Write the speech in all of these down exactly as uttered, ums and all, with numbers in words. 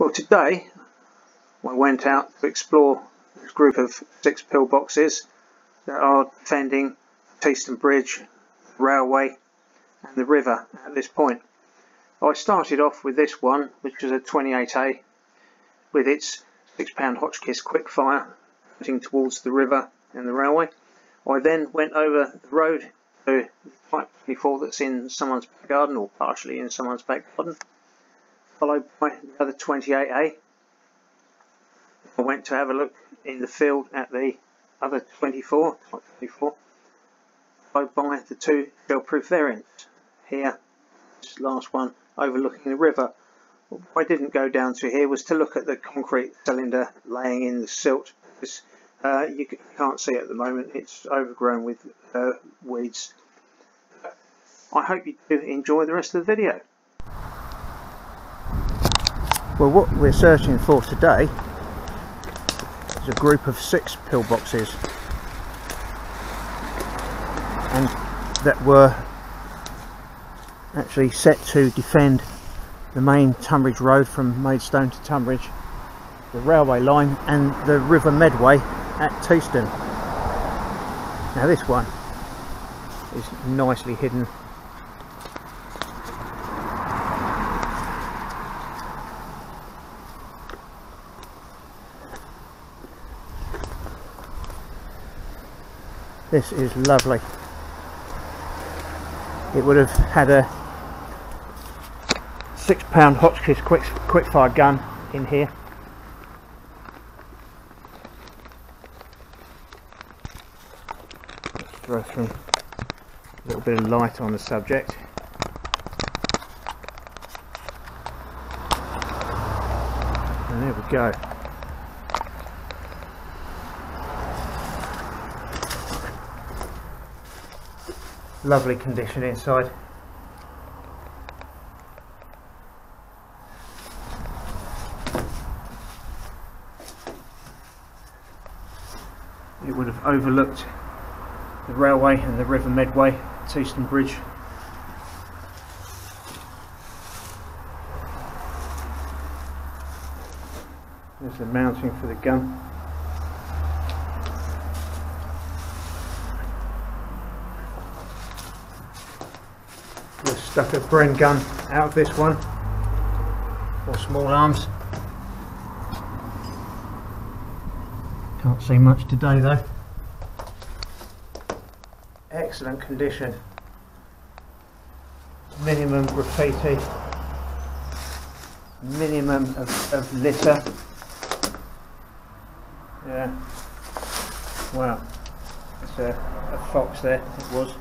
Well, today I went out to explore this group of six pillboxes that are defending Teston Bridge, railway and the river at this point. I started off with this one, which is a twenty-eight A with its six pound Hotchkiss quickfire heading towards the river and the railway. I then went over the road to the pipe before that's in someone's back garden, or partially in someone's back garden, followed by the other twenty-eight A. I went to have a look in the field at the other twenty-four, twenty-four, followed by the two shellproof variants here. This last one overlooking the river. What I didn't go down to here was to look at the concrete cylinder laying in the silt. Because, uh, you can't see it at the moment, it's overgrown with uh, weeds. I hope you do enjoy the rest of the video. Well, what we're searching for today is a group of six pillboxes, and that were actually set to defend the main Tonbridge Road from Maidstone to Tonbridge, the railway line and the River Medway at Teston. Now this one is nicely hidden. This is lovely. It would have had a six pound Hotchkiss quick quickfire gun in here. Let's throw some a little bit of light on the subject. And there we go. Lovely condition inside. It would have overlooked the railway and the River Medway, Teston Bridge. There's the mounting for the gun. Stuck a Bren gun out of this one, or small arms. Can't see much today though. Excellent condition. Minimum graffiti. Minimum of, of litter. Yeah. Wow. That's a, a fox there. It was.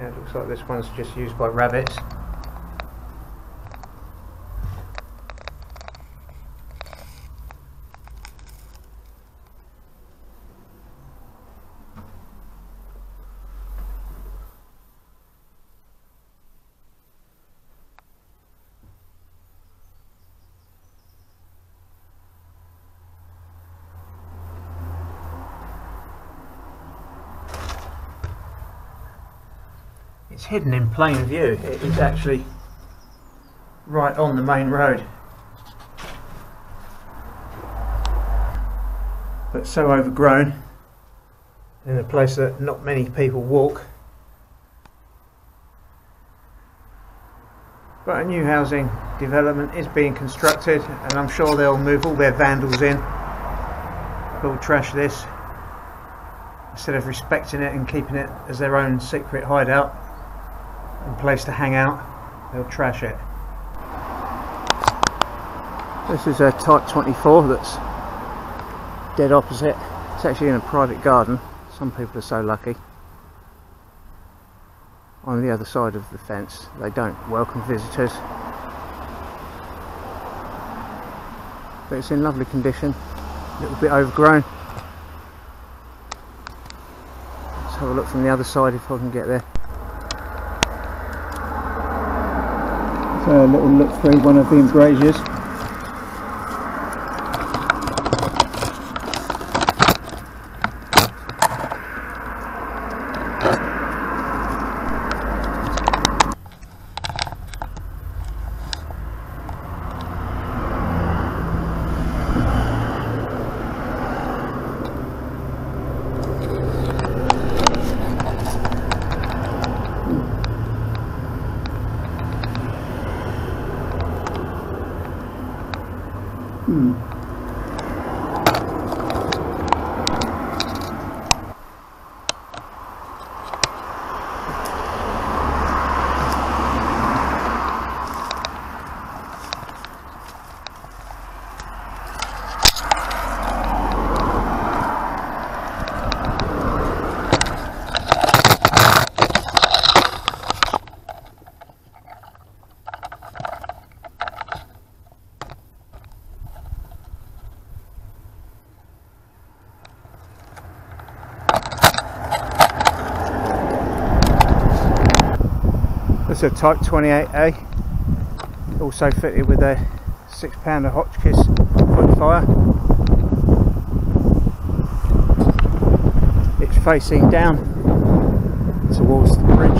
Yeah, it looks like this one's just used by rabbits. It's hidden in plain view. It is actually right on the main road, but so overgrown, in a place that not many people walk. But a new housing development is being constructed, and I'm sure they'll move all their vandals in. They'll trash this instead of respecting it and keeping it as their own secret hideout and place to hang out. They'll trash it. This is a Type twenty-four that's dead opposite. It's actually in a private garden. Some people are so lucky. On the other side of the fence, they don't welcome visitors. But it's in lovely condition. A little bit overgrown. Let's have a look from the other side if I can get there. A little look through one of the embrasures. It's a Type twenty-eight A, also fitted with a six pounder Hotchkiss quickfire. It's facing down towards the bridge.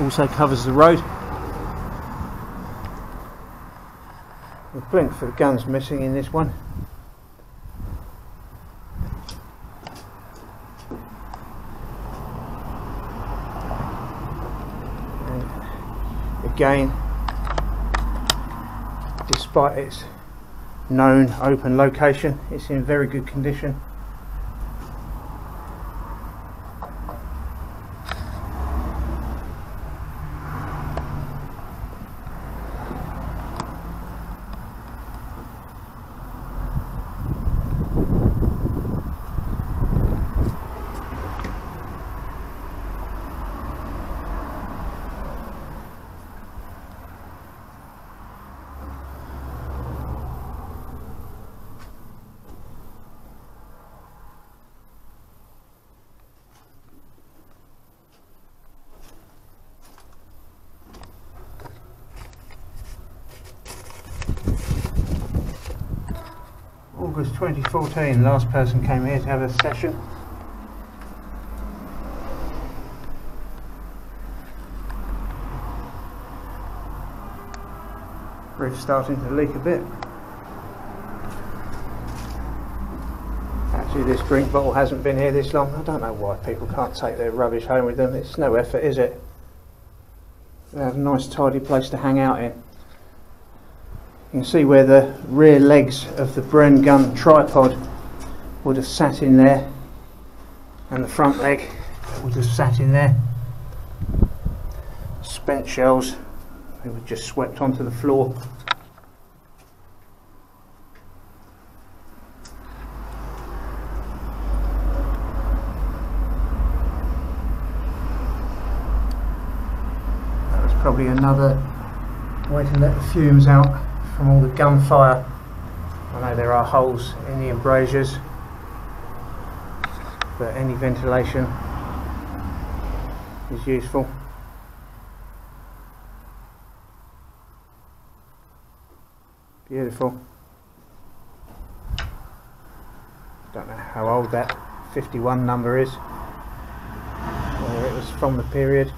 Also covers the road. The plinth for the gun's missing in this one. And again, despite its known open location, it's in very good condition. August twenty fourteen, last person came here to have a session. Bridge starting to leak a bit. Actually, this drink bottle hasn't been here this long. I don't know why people can't take their rubbish home with them. It's no effort, is it? They have a nice tidy place to hang out in. You can see where the rear legs of the Bren gun tripod would have sat in there, and the front leg would have sat in there. Spent shells, they were just swept onto the floor. That was probably another way to let the fumes out from all the gunfire. I know there are holes in the embrasures, but any ventilation is useful. Beautiful. Don't know how old that fifty-one number is, whether it was from the period.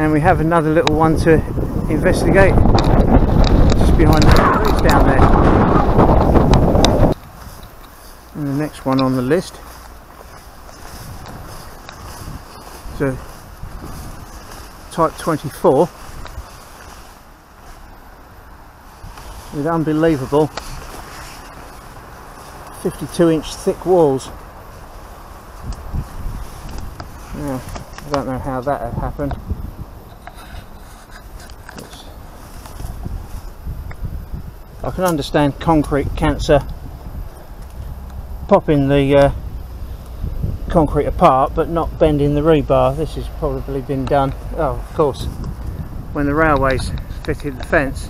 And we have another little one to investigate, just behind the trees down there. And the next one on the list is a Type twenty-four with unbelievable fifty-two inch thick walls. Yeah, I don't know how that had happened. I can understand concrete cancer popping the uh, concrete apart, but not bending the rebar. This has probably been done, oh, of course, when the railways fitted the fence.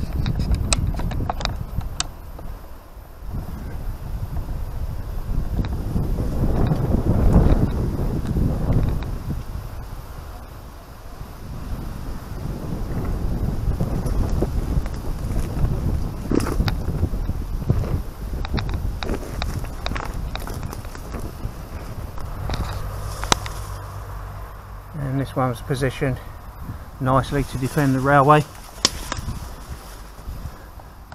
This one's positioned nicely to defend the railway.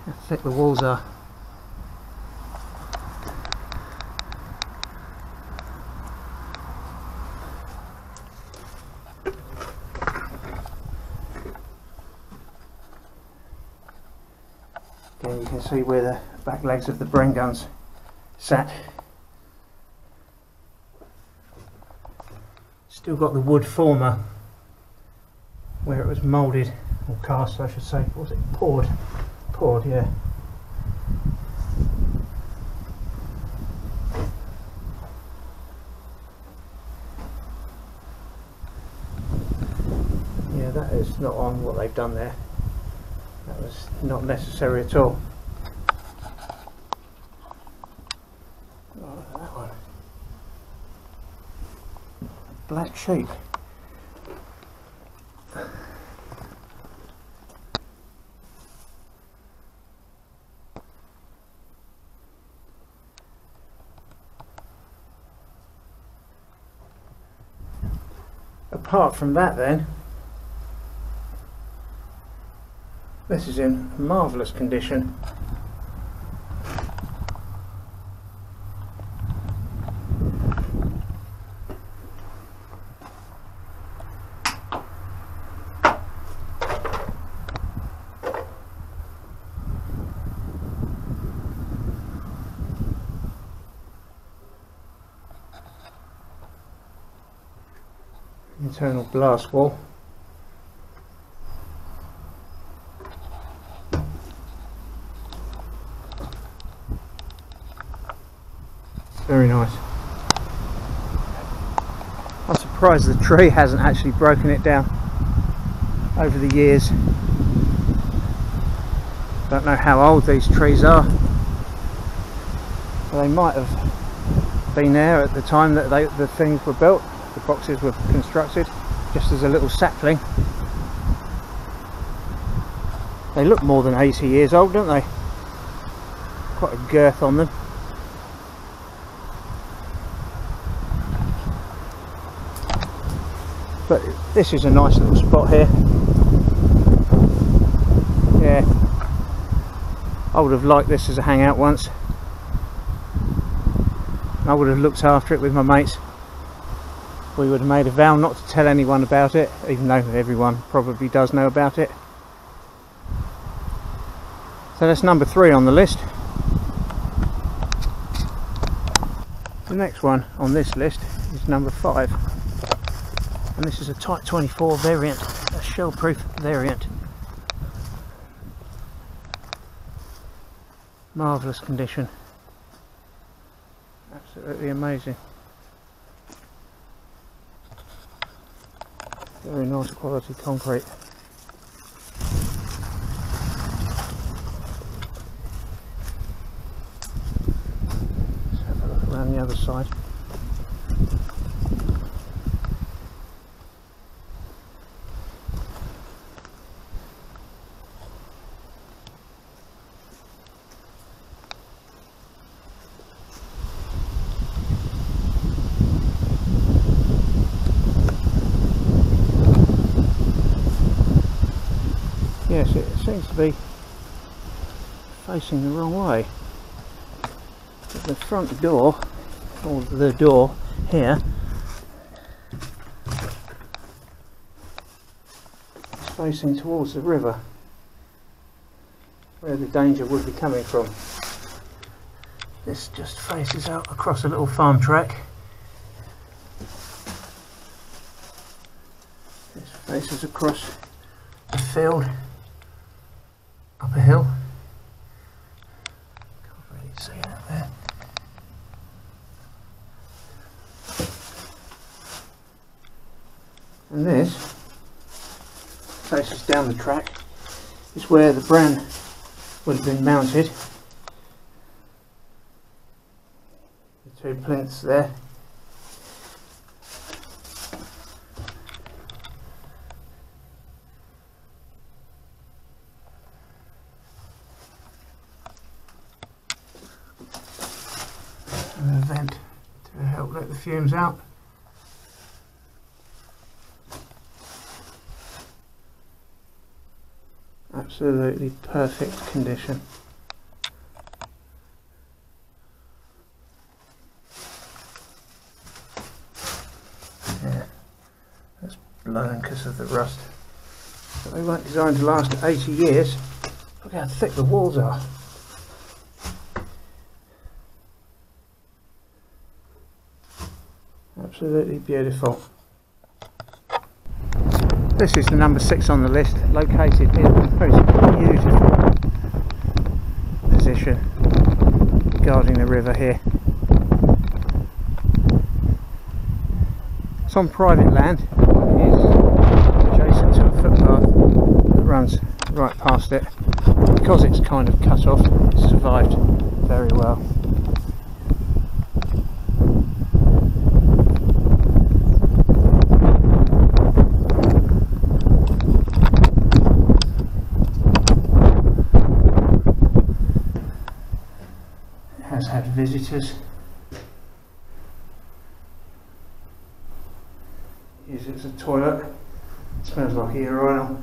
How thick the walls are. Again, you can see where the back legs of the Bren guns sat. Still got the wood former where it was moulded, or cast I should say. What was it? Poured. Poured, yeah. Yeah, that is not on what they've done there. That was not necessary at all. Oh, that one. Black sheep. Apart from that then, this is in marvellous condition. Internal glass wall. Very nice. I'm surprised the tree hasn't actually broken it down over the years. Don't know how old these trees are. Well, they might have been there at the time that they, the things were built, the boxes were constructed, just as a little sapling. They look more than eighty years old, don't they? Quite a girth on them. But this is a nice little spot here. Yeah, I would have liked this as a hangout once. I would have looked after it with my mates. We would have made a vow not to tell anyone about it, even though everyone probably does know about it. So that's number three on the list. The next one on this list is number five. And this is a Type twenty-four variant, a shellproof variant. Marvellous condition. Absolutely amazing. Very nice quality concrete. Let's have a look around the other side. Yes, it seems to be facing the wrong way. But the front door, or the door here, is facing towards the river, where the danger would be coming from. This just faces out across a little farm track. This faces across the field. Up a hill. Can't really see it out there. And this faces down the track. It's where the Bren would have been mounted. The two plinths there. Fumes out. Absolutely perfect condition. Yeah, that's blown because of the rust. But they weren't designed to last eighty years. Look how thick the walls are. Absolutely beautiful. This is the number six on the list, located in a very beautiful position guarding the river here. It's on private land, it's adjacent to a footpath that runs right past it. Because it's kind of cut off, it's survived very well. Has had visitors. Use it as a toilet. It smells like ear oil.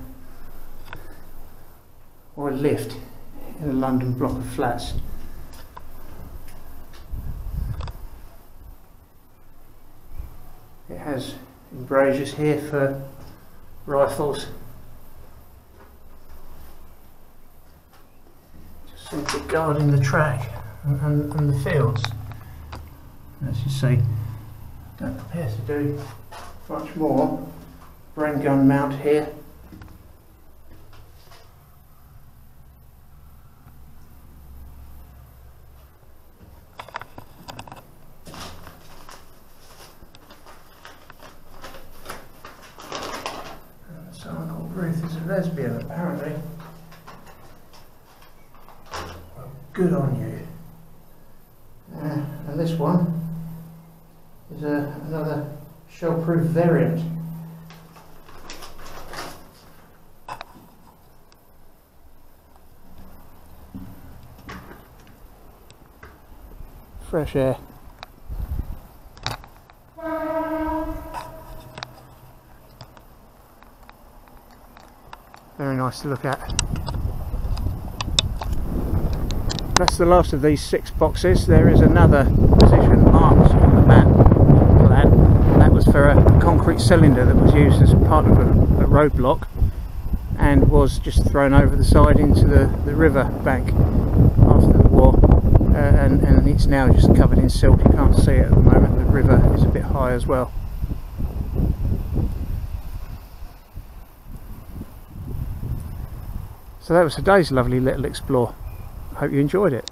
Or a lift in a London block of flats. It has embrasures here for rifles. Just simply guarding the track. And, and the fields, as you see, don't appear to do much more. Bren gun mount here. And someone called Ruth is a lesbian, apparently. Well, good on you. Uh, and this one is a, another shellproof variant. Fresh air. Very nice to look at. That's the last of these six boxes. There is another position marked on the map. That, that was for a concrete cylinder that was used as part of a, a roadblock and was just thrown over the side into the, the river bank after the war. Uh, and, and it's now just covered in silt. You can't see it at the moment. The river is a bit high as well. So that was today's lovely little explore. Hope you enjoyed it.